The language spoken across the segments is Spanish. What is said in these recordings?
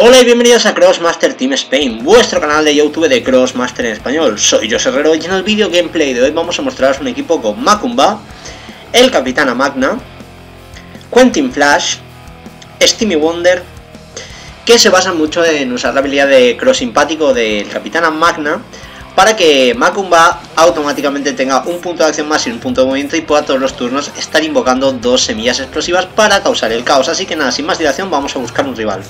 Hola y bienvenidos a Krosmaster Team Spain, vuestro canal de YouTube de Krosmaster en español. Soy José Herrero y en el vídeo gameplay de hoy vamos a mostraros un equipo con Makum Bah, el Capitán Amakna, Quentin Flash, Steamy Wonder, que se basan mucho en usar la habilidad de Cross Simpático del Capitán Amakna para que Makum Bah automáticamente tenga un punto de acción más y un punto de movimiento y pueda todos los turnos estar invocando dos semillas explosivas para causar el caos. Así que nada, sin más dilación vamos a buscar un rival.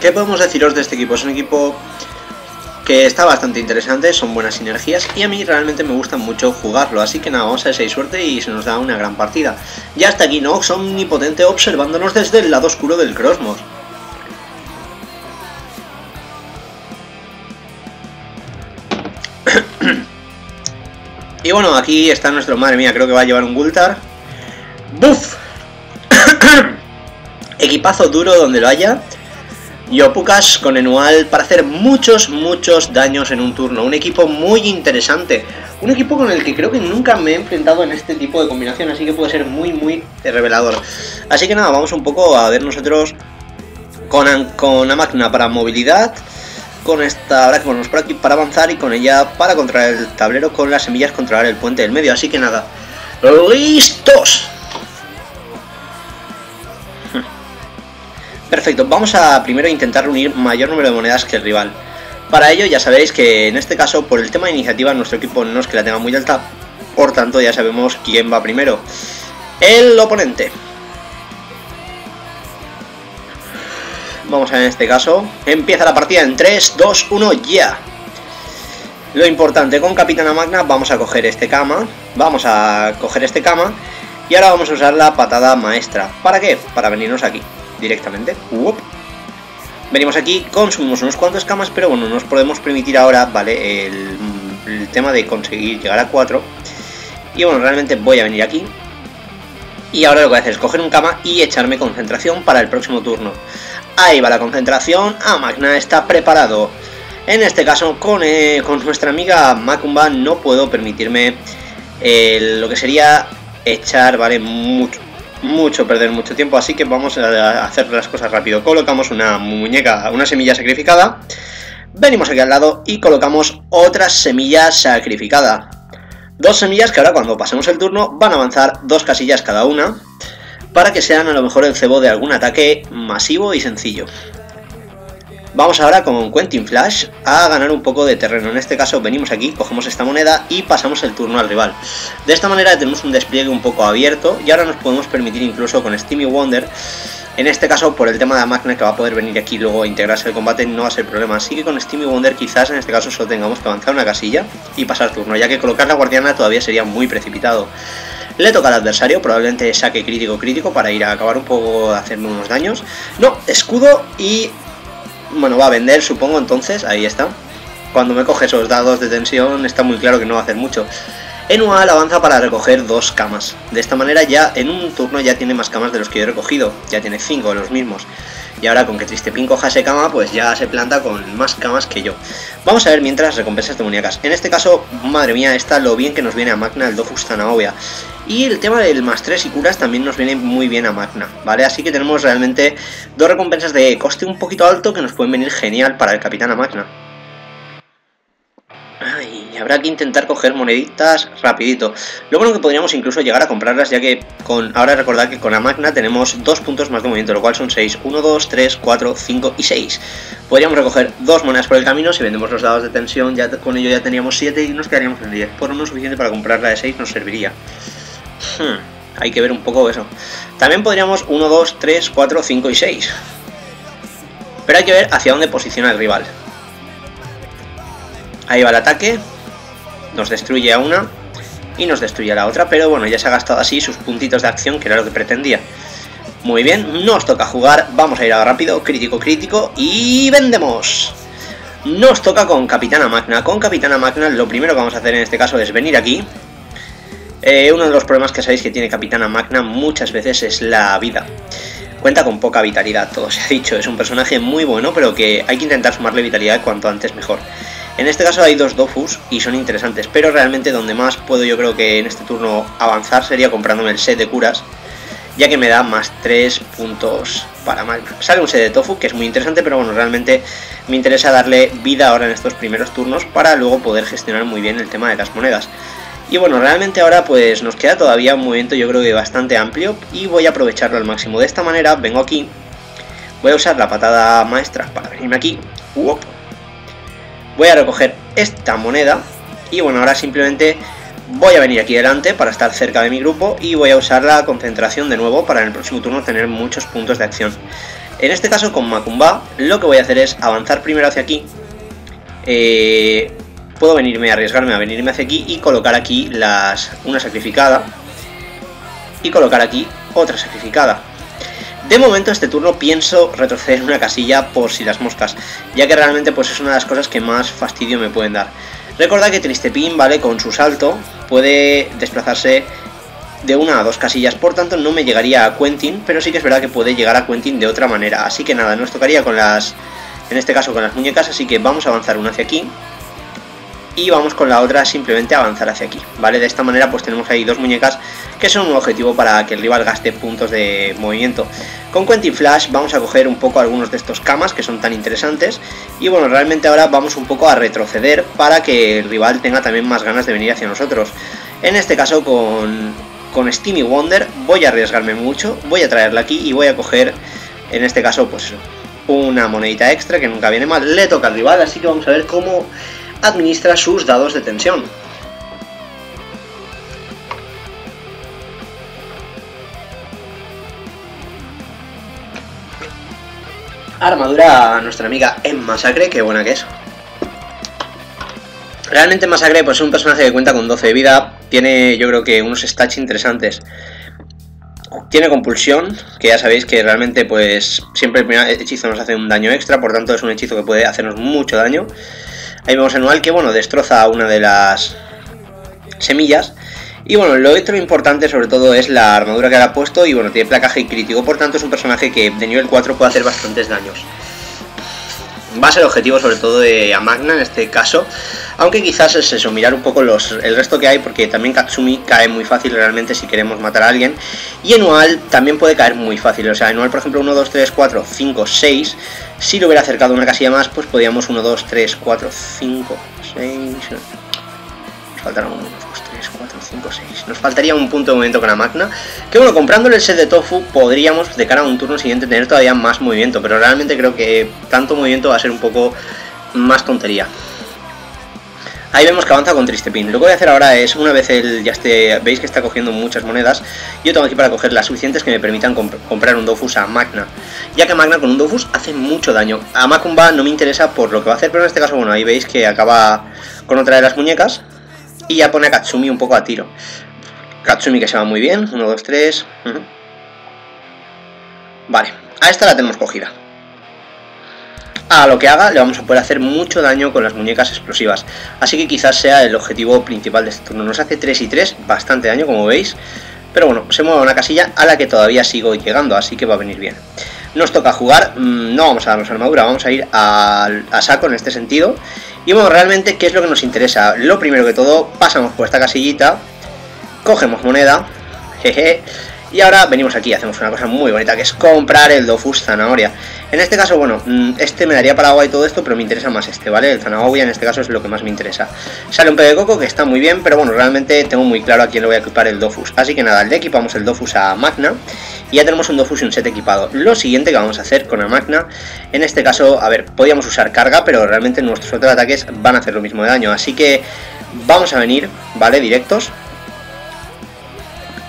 ¿Qué podemos deciros de este equipo? Es un equipo que está bastante interesante, son buenas sinergias y a mí realmente me gusta mucho jugarlo, así que nada, vamos a ver si hay suerte y se nos da una gran partida. Ya está aquí Nox Omnipotente observándonos desde el lado oscuro del Krosmos. Y bueno, aquí está nuestro, madre mía, creo que va a llevar un Gultar. ¡Buf! Equipazo duro donde lo haya. Yopukash con Enual para hacer muchos daños en un turno. Un equipo muy interesante. Un equipo con el que creo que nunca me he enfrentado en este tipo de combinación, así que puede ser muy revelador. Así que nada, vamos un poco a ver nosotros con Amakna para movilidad, con esta habrá que ponernos por aquí para avanzar y con ella para controlar el tablero, con las semillas controlar el puente del medio. Así que nada, ¡listos! Perfecto, vamos a primero intentar reunir mayor número de monedas que el rival. Para ello ya sabéis que en este caso por el tema de iniciativa nuestro equipo no es que la tenga muy alta, por tanto ya sabemos quién va primero. El oponente. Vamos a ver en este caso, empieza la partida en 3, 2, 1, ya. Lo importante, con Capitán Amakna vamos a coger este Kama, y ahora vamos a usar la patada maestra. ¿Para qué? Para venirnos aquí directamente. Uop. Venimos aquí, consumimos unos cuantos camas, pero bueno, nos podemos permitir ahora, vale, el tema de conseguir llegar a 4. Y bueno, realmente voy a venir aquí. Y ahora lo que voy a hacer es coger un cama y echarme concentración para el próximo turno. Ahí va la concentración, Amakna está preparado. En este caso, con nuestra amiga Makum Bah no puedo permitirme lo que sería echar, vale, perder mucho tiempo, así que vamos a hacer las cosas rápido. Colocamos una muñeca, una semilla sacrificada, venimos aquí al lado y colocamos otra semilla sacrificada. Dos semillas que ahora cuando pasemos el turno van a avanzar dos casillas cada una, para que sean a lo mejor el cebo de algún ataque masivo y sencillo. Vamos ahora con Quentin Flash a ganar un poco de terreno. En este caso venimos aquí, cogemos esta moneda y pasamos el turno al rival. De esta manera tenemos un despliegue un poco abierto y ahora nos podemos permitir incluso con Steamy Wonder. En este caso por el tema de Amakna que va a poder venir aquí luego a integrarse al combate no va a ser problema. Así que con Steamy Wonder quizás en este caso solo tengamos que avanzar una casilla y pasar turno, ya que colocar la guardiana todavía sería muy precipitado. Le toca al adversario, probablemente saque crítico para ir a acabar un poco, hacerme unos daños. No, escudo y... bueno, va a vender, supongo, entonces, ahí está. Cuando me coge esos dados de tensión está muy claro que no va a hacer mucho. Enual avanza para recoger dos camas. De esta manera ya en un turno ya tiene más camas de los que yo he recogido. Ya tiene 5 de los mismos. Y ahora con que Tristepin coja ese cama, pues ya se planta con más camas que yo. Vamos a ver mientras recompensas demoníacas. En este caso, madre mía, está lo bien que nos viene Amakna el Dofus Tanahobia. Y el tema del más 3 y curas también nos viene muy bien Amakna, ¿vale? Así que tenemos realmente dos recompensas de coste un poquito alto que nos pueden venir genial para el Capitán Amakna. Ay, habrá que intentar coger moneditas rapidito. Lo bueno que podríamos incluso llegar a comprarlas, ya que con ahora recordad que con Amakna tenemos 2 puntos más de movimiento, lo cual son 6, 1, 2, 3, 4, 5 y 6. Podríamos recoger 2 monedas por el camino, si vendemos los dados de tensión, ya con ello ya teníamos 7 y nos quedaríamos en 10. Por uno suficiente para comprar la de 6 nos serviría. Hay que ver un poco eso. También podríamos 1, 2, 3, 4, 5 y 6. Pero hay que ver hacia dónde posiciona el rival. Ahí va el ataque, nos destruye a una y nos destruye a la otra, pero bueno, ya se ha gastado así sus puntitos de acción, que era lo que pretendía. Muy bien, nos toca jugar, vamos a ir a rápido, crítico, y vendemos. Nos toca con Capitán Amakna. Con Capitán Amakna lo primero que vamos a hacer en este caso es venir aquí. Uno de los problemas que sabéis que tiene Capitán Amakna muchas veces es la vida. Cuenta con poca vitalidad, todo se ha dicho. Es un personaje muy bueno, pero que hay que intentar sumarle vitalidad cuanto antes mejor. En este caso hay dos Dofus y son interesantes, pero realmente donde más puedo yo creo que en este turno avanzar sería comprándome el set de curas, ya que me da más 3 puntos para Magna. Sale un set de Tofu que es muy interesante, pero bueno, realmente me interesa darle vida ahora en estos primeros turnos para luego poder gestionar muy bien el tema de las monedas. Y bueno, realmente ahora pues nos queda todavía un movimiento yo creo que bastante amplio y voy a aprovecharlo al máximo. De esta manera vengo aquí, voy a usar la patada maestra para venirme aquí. ¡Uop! Voy a recoger esta moneda y bueno, ahora simplemente voy a venir aquí delante para estar cerca de mi grupo y voy a usar la concentración de nuevo para en el próximo turno tener muchos puntos de acción. En este caso con Makum Bah lo que voy a hacer es avanzar primero hacia aquí. Puedo venirme, arriesgarme a venirme hacia aquí y colocar aquí una sacrificada y colocar aquí otra sacrificada. De momento este turno pienso retroceder una casilla por si las moscas, ya que realmente pues es una de las cosas que más fastidio me pueden dar. Recordad que Tristepin, ¿vale?, con su salto puede desplazarse de 1 a 2 casillas, por tanto no me llegaría a Quentin, pero sí que es verdad que puede llegar a Quentin de otra manera. Así que nada, nos tocaría en este caso con las muñecas, así que vamos a avanzar una hacia aquí y vamos con la otra simplemente a avanzar hacia aquí, ¿vale? De esta manera pues tenemos ahí dos muñecas que son un objetivo para que el rival gaste puntos de movimiento. Con Quentin Flash vamos a coger un poco algunos de estos camas que son tan interesantes y bueno, realmente ahora vamos un poco a retroceder para que el rival tenga también más ganas de venir hacia nosotros. En este caso con Steamy Wonder voy a arriesgarme mucho, voy a traerla aquí y voy a coger en este caso pues una monedita extra que nunca viene mal. Le toca al rival, así que vamos a ver cómo administra sus dados de tensión. Armadura a nuestra amiga en Masacre, qué buena que es. Realmente Masacre pues es un personaje que cuenta con 12 de vida, tiene yo creo que unos stats interesantes. Tiene compulsión, que ya sabéis que realmente pues siempre el primer hechizo nos hace un daño extra, por tanto es un hechizo que puede hacernos mucho daño. Ahí vemos Enual que, bueno, destroza una de las semillas. Y bueno, lo otro importante sobre todo es la armadura que le ha puesto y bueno, tiene placaje y crítico. Por tanto es un personaje que de nivel 4 puede hacer bastantes daños. Va a ser el objetivo sobre todo de Amakna en este caso. Aunque quizás es eso, mirar un poco el resto que hay, porque también Katsumi cae muy fácil realmente si queremos matar a alguien. Y Enual también puede caer muy fácil, o sea, Enual por ejemplo 1, 2, 3, 4, 5, 6. Si lo hubiera acercado una casilla más, pues podíamos 1, 2, 3, 4, 5, 6... Nos faltará 1, 2, 3, 4, 5, 6... Nos faltaría un punto de movimiento con Amakna. Que bueno, comprándole el set de Tofu podríamos de cara a un turno siguiente tener todavía más movimiento, pero realmente creo que tanto movimiento va a ser un poco más tontería. Ahí vemos que avanza con Tristepin. Lo que voy a hacer ahora es, una vez veis que está cogiendo muchas monedas, yo tengo aquí para coger las suficientes que me permitan comprar un Dofus a Amakna, ya que Amakna con un Dofus hace mucho daño. A Makum Bah no me interesa por lo que va a hacer, pero en este caso, bueno, ahí veis que acaba con otra de las muñecas y ya pone a Katsumi un poco a tiro. Katsumi que se va muy bien, 1, 2, 3... Vale, a esta la tenemos cogida. A lo que haga le vamos a poder hacer mucho daño con las muñecas explosivas, así que quizás sea el objetivo principal de este turno. Nos hace 3 y 3, bastante daño como veis, pero bueno, se mueve una casilla a la que todavía sigo llegando, así que va a venir bien. Nos toca jugar, no vamos a darnos armadura, vamos a ir a saco en este sentido. Y bueno, realmente, ¿qué es lo que nos interesa? Lo primero que todo, pasamos por esta casillita, cogemos moneda, jeje. Y ahora venimos aquí, hacemos una cosa muy bonita, que es comprar el Dofus Zanahoria. En este caso, bueno, este me daría para agua y todo esto, pero me interesa más este, ¿vale? El Zanahoria en este caso es lo que más me interesa. Sale un Pequecocó que está muy bien, pero bueno, realmente tengo muy claro a quién le voy a equipar el Dofus. Así que nada, le equipamos el Dofus a Amakna y ya tenemos un Dofus y un set equipado. Lo siguiente que vamos a hacer con Amakna, en este caso, a ver, podíamos usar carga, pero realmente nuestros otros ataques van a hacer lo mismo de daño. Así que vamos a venir, ¿vale? Directos.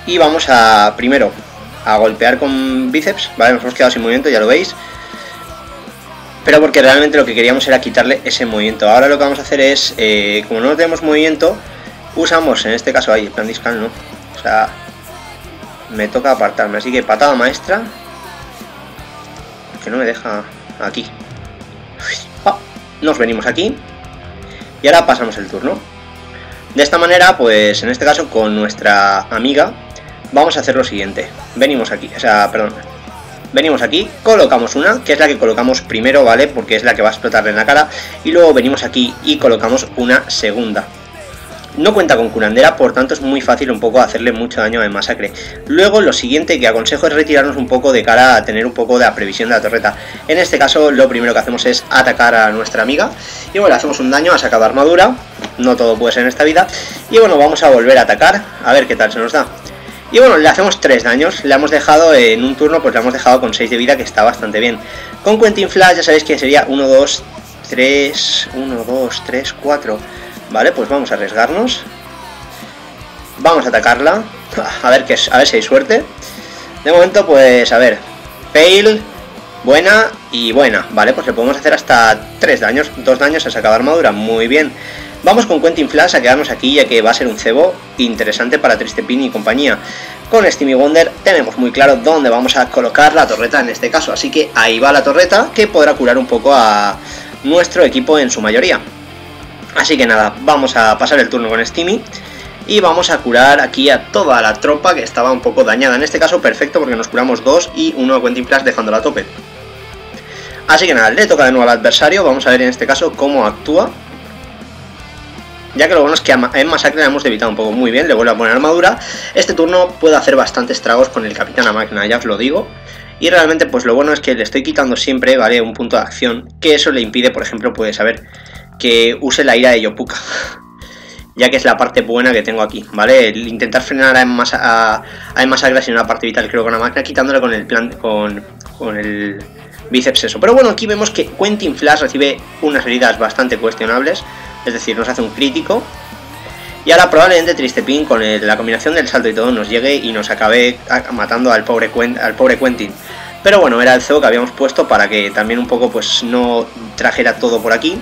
Y vamos a, primero, a golpear con bíceps, ¿vale? Nos hemos quedado sin movimiento, ya lo veis. Pero porque realmente lo que queríamos era quitarle ese movimiento. Ahora lo que vamos a hacer es, como no tenemos movimiento, usamos, en este caso, ahí, el plan discal, ¿no? O sea, me toca apartarme, así que patada maestra. Que no me deja aquí. Ah, nos venimos aquí y ahora pasamos el turno. De esta manera, pues en este caso con nuestra amiga, vamos a hacer lo siguiente. Venimos aquí, venimos aquí, colocamos una, que es la que colocamos primero, ¿vale? Porque es la que va a explotarle en la cara. Y luego venimos aquí y colocamos una segunda. No cuenta con curandera, por tanto es muy fácil un poco hacerle mucho daño a Masacre. Luego lo siguiente que aconsejo es retirarnos un poco de cara a tener un poco de la previsión de la torreta. En este caso lo primero que hacemos es atacar a nuestra amiga. Y bueno, hacemos un daño, ha sacado armadura. No todo puede ser en esta vida. Y bueno, vamos a volver a atacar, a ver qué tal se nos da. Y bueno, le hacemos 3 daños, le hemos dejado en un turno, pues le hemos dejado con 6 de vida, que está bastante bien. Con Quentin Flash ya sabéis que sería 1, 2, 3, 4... Vale, pues vamos a arriesgarnos. Vamos a atacarla. A ver si hay suerte. De momento, pues, a ver. Pale, buena y buena. Vale, pues le podemos hacer hasta 3 daños. 2 daños, ha sacado armadura. Muy bien. Vamos con Quentin Flash a quedarnos aquí, ya que va a ser un cebo interesante para Tristepin y compañía. Con Steamy Wonder tenemos muy claro dónde vamos a colocar la torreta en este caso. Así que ahí va la torreta, que podrá curar un poco a nuestro equipo en su mayoría. Así que nada, vamos a pasar el turno con Steamy y vamos a curar aquí a toda la tropa que estaba un poco dañada. En este caso perfecto porque nos curamos 2 y 1 a Quentin Flash dejándola a tope. Así que nada, le toca de nuevo al adversario, vamos a ver en este caso cómo actúa. Ya que lo bueno es que en Masacre la hemos debilitado un poco. Muy bien, le vuelvo a poner armadura. Este turno puedo hacer bastantes tragos con el Capitán Amakna, ya os lo digo. Y realmente pues lo bueno es que le estoy quitando siempre, ¿vale? Un punto de acción, que eso le impide, por ejemplo, pues a ver, que use la ira de Yopuka, ya que es la parte buena que tengo aquí, ¿vale? El intentar frenar a Masacre sin una parte vital, creo, con la máquina, quitándole con el plan, con el bíceps eso. Pero bueno, aquí vemos que Quentin Flash recibe unas heridas bastante cuestionables, es decir, nos hace un crítico. Y ahora probablemente Tristepin con la combinación del salto y todo nos llegue y nos acabe matando al pobre Quentin. Pero bueno, era el cebo que habíamos puesto para que también un poco pues no trajera todo por aquí.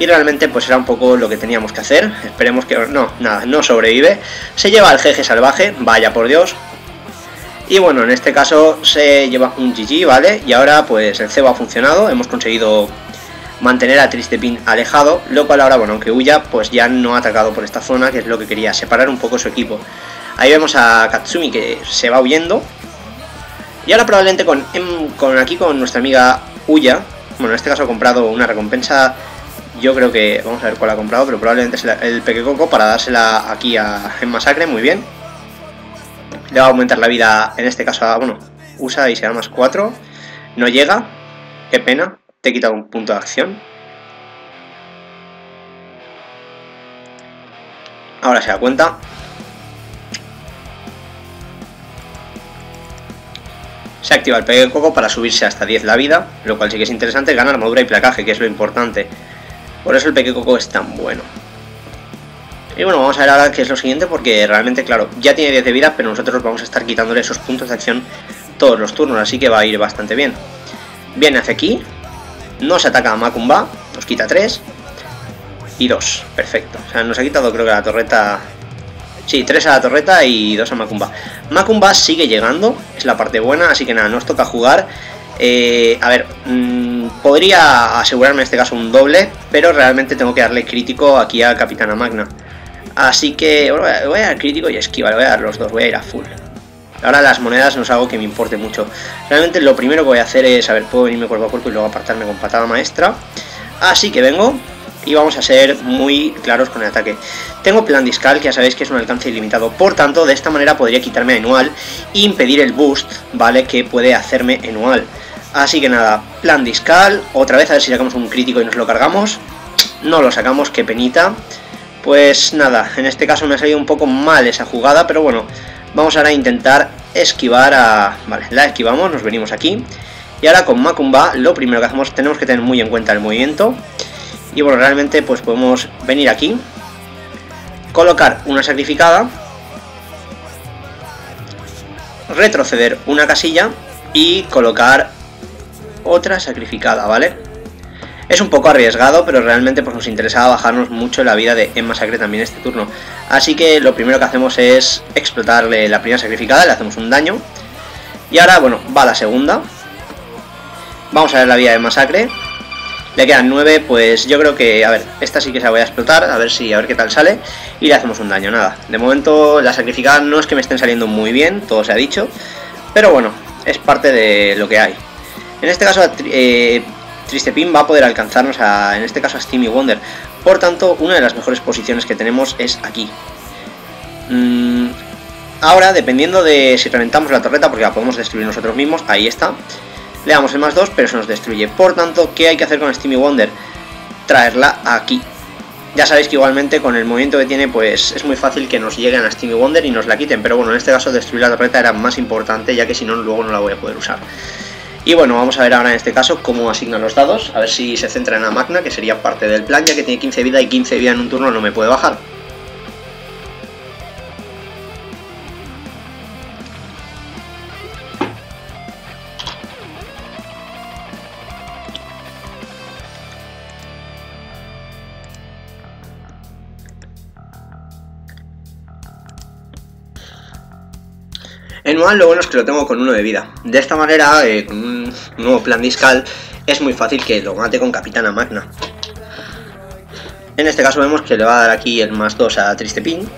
Y realmente pues era un poco lo que teníamos que hacer. Esperemos que... no, nada, no sobrevive. Se lleva al jeje salvaje, vaya por Dios. Y bueno, en este caso se lleva un GG, ¿vale? Y ahora pues el cebo ha funcionado, hemos conseguido mantener a Tristepin alejado. Lo cual ahora, bueno, aunque huya, pues ya no ha atacado por esta zona, que es lo que quería, separar un poco su equipo. Ahí vemos a Katsumi que se va huyendo. Y ahora probablemente con nuestra amiga Uya, bueno, en este caso ha comprado una recompensa, yo creo que, vamos a ver cuál ha comprado, pero probablemente es el Pequecocó para dársela aquí en Masacre, muy bien. Le va a aumentar la vida, en este caso, bueno, usa y se da más 4, no llega, qué pena, te he quitado un punto de acción. Ahora se da cuenta. Se activa el Pequecocó para subirse hasta 10 la vida, lo cual sí que es interesante, gana armadura y placaje, que es lo importante. Por eso el Pequecocó es tan bueno. Y bueno, vamos a ver ahora qué es lo siguiente, porque realmente, claro, ya tiene 10 de vida, pero nosotros vamos a estar quitándole esos puntos de acción todos los turnos, así que va a ir bastante bien. Viene hacia aquí, nos ataca a Makum Bah, nos quita 3 y 2, perfecto. O sea, nos ha quitado creo que la torreta... Sí, 3 a la torreta y 2 a Makum Bah. Makum Bah sigue llegando, es la parte buena, así que nada, nos toca jugar. A ver, podría asegurarme en este caso un doble, pero realmente tengo que darle crítico aquí a Capitán Amakna. Así que bueno, voy a dar crítico y esquiva, le voy a dar los dos, voy a ir a full. Ahora las monedas no es algo que me importe mucho. Realmente lo primero que voy a hacer es, a ver, puedo venirme cuerpo a cuerpo y luego apartarme con patada maestra. Así que vengo. Y vamos a ser muy claros con el ataque. Tengo plan discal, que ya sabéis que es un alcance ilimitado. Por tanto, de esta manera podría quitarme a Enual e impedir el boost, ¿vale? Que puede hacerme Enual. Así que nada, plan discal. Otra vez, a ver si sacamos un crítico y nos lo cargamos. No lo sacamos, qué penita. Pues nada, en este caso me ha salido un poco mal esa jugada, pero bueno. Vamos ahora a intentar esquivar a... Vale, la esquivamos, nos venimos aquí. Y ahora con Makum Bah, lo primero que hacemos, tenemos que tener muy en cuenta el movimiento. Y bueno, realmente pues podemos venir aquí, colocar una sacrificada, retroceder una casilla y colocar otra sacrificada, ¿vale? Es un poco arriesgado, pero realmente pues nos interesaba bajarnos mucho la vida de Masacre también este turno. Así que lo primero que hacemos es explotarle la primera sacrificada, le hacemos un daño. Y ahora, bueno, va la segunda. Vamos a ver la vida de Masacre. Le quedan 9, pues yo creo que, a ver, esta sí que se la voy a explotar, a ver qué tal sale, y le hacemos un daño, nada. De momento las sacrificadas no es que me estén saliendo muy bien, todo se ha dicho, pero bueno, es parte de lo que hay. En este caso Tristepin va a poder alcanzarnos a, en este caso a Steamy Wonder, por tanto una de las mejores posiciones que tenemos es aquí. Ahora, dependiendo de si reventamos la torreta, porque la podemos destruir nosotros mismos, ahí está. Le damos el +2, pero se nos destruye. Por tanto, ¿qué hay que hacer con Steamy Wonder? Traerla aquí. Ya sabéis que igualmente con el movimiento que tiene, pues es muy fácil que nos lleguen a Steamy Wonder y nos la quiten. Pero bueno, en este caso destruir la torreta era más importante, ya que si no, luego no la voy a poder usar. Y bueno, vamos a ver ahora en este caso cómo asignan los dados. A ver si se centra en Amakna, que sería parte del plan, ya que tiene 15 vida y 15 vida en un turno no me puede bajar. Enual, lo bueno es que lo tengo con 1 de vida. De esta manera, con un nuevo plan discal, es muy fácil que lo mate con Capitán Amakna. En este caso vemos que le va a dar aquí el +2 a Tristepin.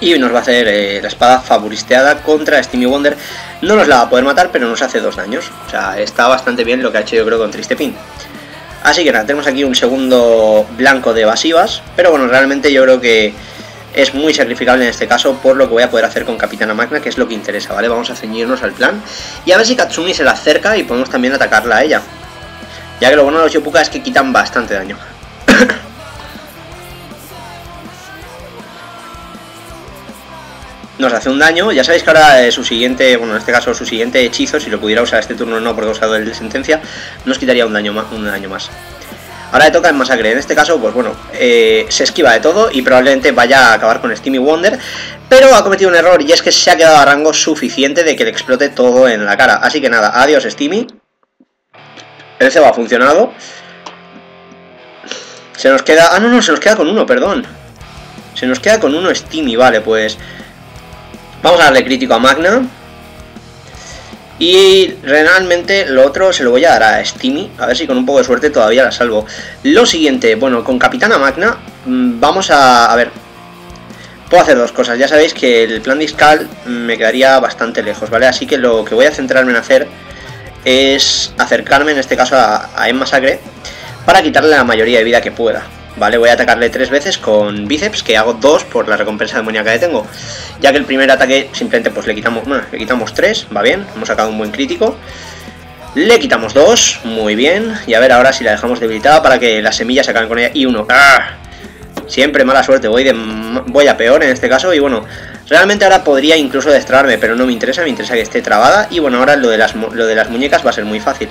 Y nos va a hacer la espada favoristeada contra Steamy Wonder. No nos la va a poder matar, pero nos hace 2 daños. O sea, está bastante bien lo que ha hecho yo creo con Tristepin. Así que nada, tenemos aquí un segundo blanco de evasivas, pero bueno, realmente yo creo que es muy sacrificable en este caso por lo que voy a poder hacer con Capitán Amakna, que es lo que interesa, ¿vale? Vamos a ceñirnos al plan y a ver si Katsumi se la acerca y podemos también atacarla a ella, ya que lo bueno de los Yopuka es que quitan bastante daño. Nos hace un daño, ya sabéis que ahora su siguiente, bueno en este caso su siguiente hechizo, si lo pudiera usar este turno no porque he usado el de sentencia, nos quitaría un daño más. Ahora le toca el masacre, en este caso pues bueno, se esquiva de todo y probablemente vaya a acabar con Steamy Wonder, pero ha cometido un error y es que se ha quedado a rango suficiente de que le explote todo en la cara. Así que nada, adiós Steamy, el cebo ha funcionado, se nos queda, ah no, no, se nos queda con 1, perdón, se nos queda con 1 Steamy, vale pues... Vamos a darle crítico a Amakna. Y realmente lo otro se lo voy a dar a Steamy. A ver si con un poco de suerte todavía la salvo. Lo siguiente, bueno, con Capitán Amakna vamos a... ver. Puedo hacer 2 cosas. Ya sabéis que el plan discal me quedaría bastante lejos, ¿vale? Así que lo que voy a centrarme en hacer es acercarme, en este caso a Masacre, para quitarle la mayoría de vida que pueda. Vale, voy a atacarle 3 veces con bíceps, que hago 2 por la recompensa demoníaca que tengo. Ya que el primer ataque simplemente pues le quitamos, bueno, le quitamos 3, va bien, hemos sacado un buen crítico. Le quitamos 2, muy bien. Y a ver ahora si la dejamos debilitada para que las semillas se acaben con ella. Y 1, ¡ah! Siempre mala suerte, voy a peor en este caso. Y bueno, realmente ahora podría incluso destrabarme, pero no me interesa, me interesa que esté trabada. Y bueno, ahora lo de las muñecas va a ser muy fácil.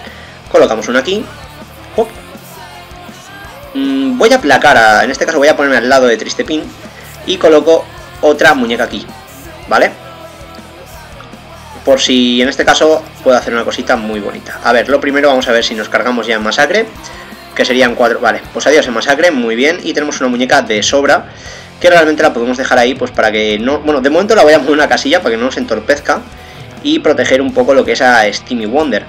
Colocamos una aquí. ¡Hop! Voy a aplacar, en este caso voy a ponerme al lado de Tristepin y coloco otra muñeca aquí, ¿vale? Por si en este caso puedo hacer una cosita muy bonita. A ver, lo primero vamos a ver si nos cargamos ya en Masacre, que serían 4, vale, pues adiós en Masacre, muy bien, y tenemos una muñeca de sobra, que realmente la podemos dejar ahí pues para que no, bueno, de momento la voy a mover una casilla para que no nos entorpezca y proteger un poco lo que es a Steamy Wonder.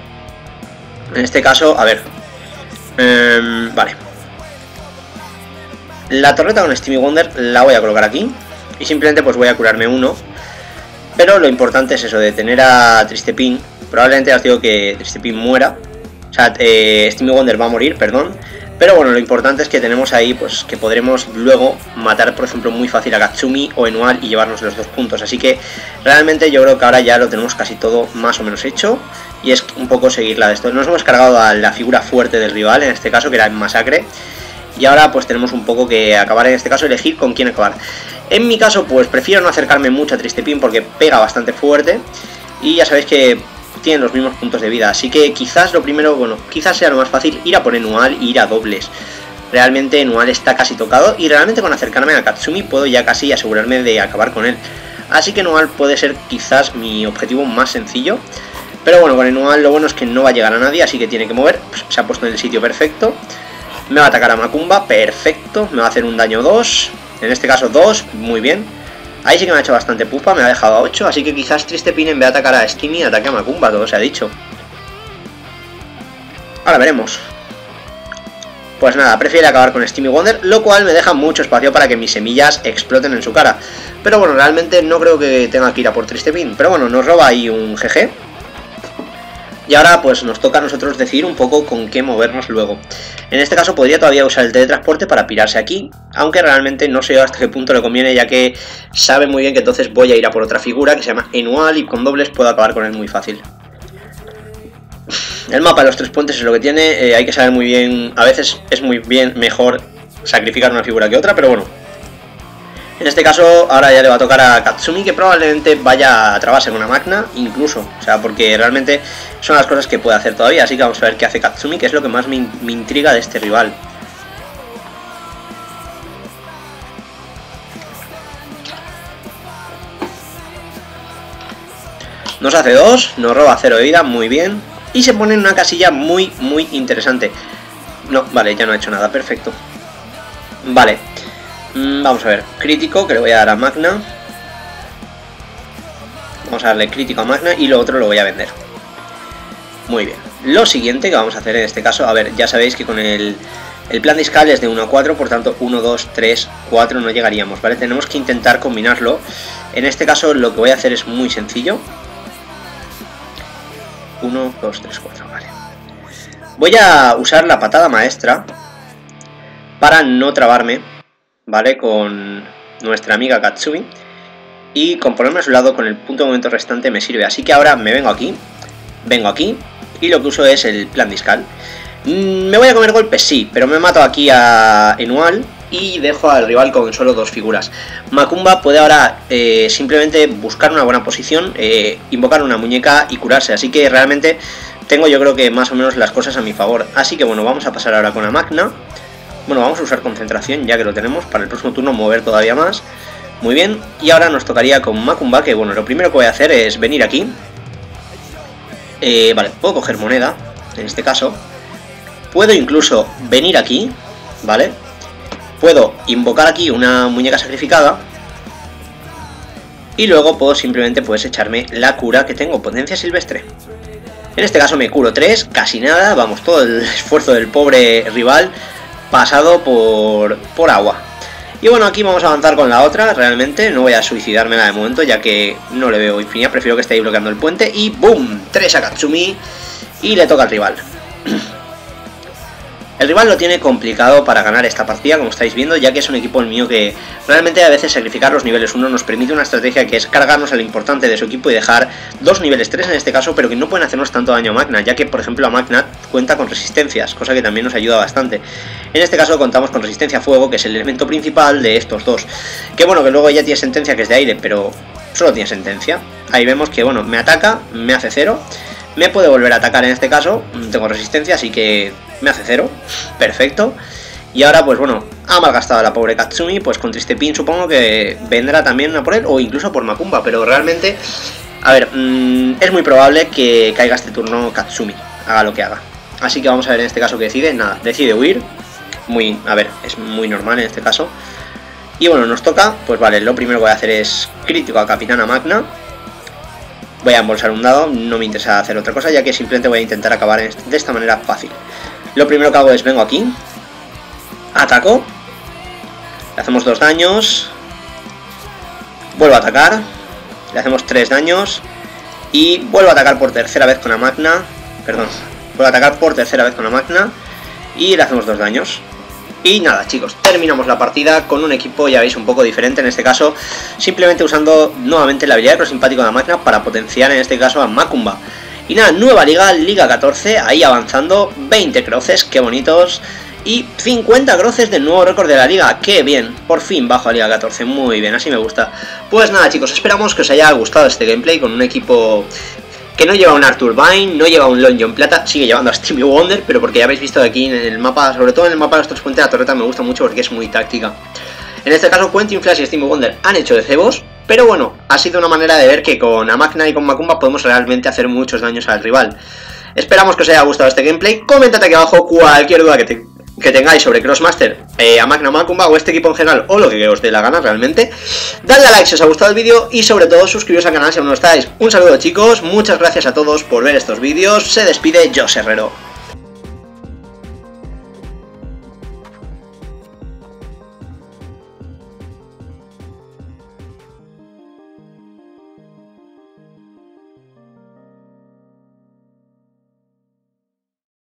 En este caso, a ver, vale. La torreta con Steamy Wonder la voy a colocar aquí y simplemente pues voy a curarme 1. Pero lo importante es eso, de tener a Tristepin. Probablemente os digo que Tristepin muera. O sea, Steamy Wonder va a morir, perdón. Pero bueno, lo importante es que tenemos ahí pues que podremos luego matar por ejemplo muy fácil a Katsumi o Enual y llevarnos los 2 puntos. Así que realmente yo creo que ahora ya lo tenemos casi todo más o menos hecho. Y es un poco seguirla de esto. Nos hemos cargado a la figura fuerte del rival, en este caso que era en Masacre. Y ahora pues tenemos un poco que acabar, en este caso elegir con quién acabar. En mi caso pues prefiero no acercarme mucho a Tristepin porque pega bastante fuerte. Y ya sabéis que tienen los mismos puntos de vida. Así que quizás lo primero, bueno, quizás sea lo más fácil ir a por Enual e ir a dobles. Realmente Enual está casi tocado y realmente con acercarme a Katsumi puedo ya casi asegurarme de acabar con él. Así que Enual puede ser quizás mi objetivo más sencillo. Pero bueno, con Enual lo bueno es que no va a llegar a nadie, así que tiene que mover. Pues, se ha puesto en el sitio perfecto. Me va a atacar a Makum Bah, perfecto, me va a hacer un daño 2, en este caso 2, muy bien. Ahí sí que me ha hecho bastante pupa, me ha dejado a 8, así que quizás Tristepin en vez de atacar a Steamy ataque a Makum Bah, todo se ha dicho. Ahora veremos. Pues nada, prefiere acabar con Steamy Wonder, lo cual me deja mucho espacio para que mis semillas exploten en su cara. Pero bueno, realmente no creo que tenga que ir a por Tristepin, pero bueno, nos roba ahí un GG. Y ahora pues nos toca a nosotros decir un poco con qué movernos luego. En este caso podría todavía usar el teletransporte para pirarse aquí, aunque realmente no sé hasta qué punto le conviene, ya que sabe muy bien que entonces voy a ir a por otra figura que se llama Enual y con dobles puedo acabar con él muy fácil. El mapa de los tres puentes es lo que tiene, hay que saber muy bien, a veces es muy bien mejor sacrificar una figura que otra, pero bueno. En este caso ahora ya le va a tocar a Katsumi, que probablemente vaya a trabarse con Amakna incluso, o sea, porque realmente son las cosas que puede hacer todavía, así que vamos a ver qué hace Katsumi, que es lo que más me intriga de este rival. Nos hace 2, nos roba 0 de vida, muy bien. Y se pone en una casilla muy, muy interesante. No, vale, ya no ha hecho nada, perfecto. Vale, vamos a ver, crítico que le voy a dar a Amakna. Vamos a darle crítico a Amakna y lo otro lo voy a vender. Muy bien, lo siguiente que vamos a hacer en este caso, a ver, ya sabéis que con el plan discal es de 1 a 4, por tanto 1, 2, 3, 4 no llegaríamos, ¿vale? Tenemos que intentar combinarlo. En este caso lo que voy a hacer es muy sencillo. 1, 2, 3, 4, vale. Voy a usar la patada maestra para no trabarme, ¿vale? Con nuestra amiga Katsumi. Y con ponerme a su lado con el punto de momento restante me sirve. Así que ahora me vengo aquí y lo que uso es el plan discal. Me voy a comer golpes, sí, pero me mato aquí a Enual y dejo al rival con solo 2 figuras. Makum Bah puede ahora simplemente buscar una buena posición, invocar una muñeca y curarse, así que realmente tengo yo creo que más o menos las cosas a mi favor. Así que bueno, vamos a pasar ahora con Amakna. Bueno, vamos a usar concentración ya que lo tenemos, para el próximo turno mover todavía más. Muy bien, y ahora nos tocaría con Makum Bah, que bueno, lo primero que voy a hacer es venir aquí. Vale, puedo coger moneda, en este caso. Puedo incluso venir aquí, ¿vale? Puedo invocar aquí una muñeca sacrificada y luego puedo simplemente pues echarme la cura que tengo, potencia silvestre. En este caso me curo 3, casi nada, vamos, todo el esfuerzo del pobre rival pasado por agua. Y bueno, aquí vamos a avanzar con la otra, realmente no voy a suicidarme nada de momento ya que no le veo infinidad, prefiero que esté ahí bloqueando el puente y ¡boom! 3 a Katsumi y le toca al rival. El rival lo tiene complicado para ganar esta partida, como estáis viendo, ya que es un equipo el mío que realmente a veces sacrificar los niveles 1 nos permite una estrategia que es cargarnos a lo importante de su equipo y dejar 2 niveles 3 en este caso, pero que no pueden hacernos tanto daño a Amakna, ya que por ejemplo Amakna cuenta con resistencias, cosa que también nos ayuda bastante. En este caso contamos con resistencia a fuego, que es el elemento principal de estos dos. Que bueno, que luego ya tiene sentencia que es de aire, pero solo tiene sentencia. Ahí vemos que bueno, me ataca, me hace 0. Me puede volver a atacar en este caso, tengo resistencia, así que me hace 0, perfecto. Y ahora pues bueno, ha malgastado a la pobre Katsumi, pues con Tristepin supongo que vendrá también a por él o incluso por Makum Bah, pero realmente, a ver, es muy probable que caiga este turno Katsumi, haga lo que haga. Así que vamos a ver en este caso que decide, nada, decide huir, a ver, es muy normal en este caso. Y bueno, nos toca, pues vale, lo primero que voy a hacer es crítico a Capitán Amakna. Voy a embolsar un dado, no me interesa hacer otra cosa, ya que simplemente voy a intentar acabar de esta manera fácil. Lo primero que hago es vengo aquí, ataco, le hacemos 2 daños, vuelvo a atacar, le hacemos 3 daños y vuelvo a atacar por tercera vez con Amakna, perdón, vuelvo a atacar por tercera vez con Amakna y le hacemos 2 daños. Y nada chicos, terminamos la partida con un equipo, ya veis, un poco diferente en este caso, simplemente usando nuevamente la habilidad de Cross Simpático de Amakna para potenciar en este caso a Makum Bah. Y nada, nueva liga, Liga 14, ahí avanzando, 20 croces, qué bonitos, y 50 croces del nuevo récord de la liga, qué bien, por fin bajo a Liga 14, muy bien, así me gusta. Pues nada chicos, esperamos que os haya gustado este gameplay con un equipo que no lleva un Arthur Vine, no lleva un Long John Plata, sigue llevando a Steamy Wonder, pero porque ya habéis visto aquí en el mapa, sobre todo en el mapa de los tres puentes, la torreta me gusta mucho porque es muy táctica. En este caso Quentin Flash y Steamy Wonder han hecho de cebos, pero bueno, ha sido una manera de ver que con Amakna y con Makum Bah podemos realmente hacer muchos daños al rival. Esperamos que os haya gustado este gameplay, comentad aquí abajo cualquier duda que tengáis. que tengáis sobre Krosmaster, Amakna, Makum Bah o este equipo en general, o lo que os dé la gana realmente. Dadle a like si os ha gustado el vídeo y sobre todo suscribiros al canal si aún no estáis. Un saludo chicos, muchas gracias a todos por ver estos vídeos. Se despide Jos Herrero.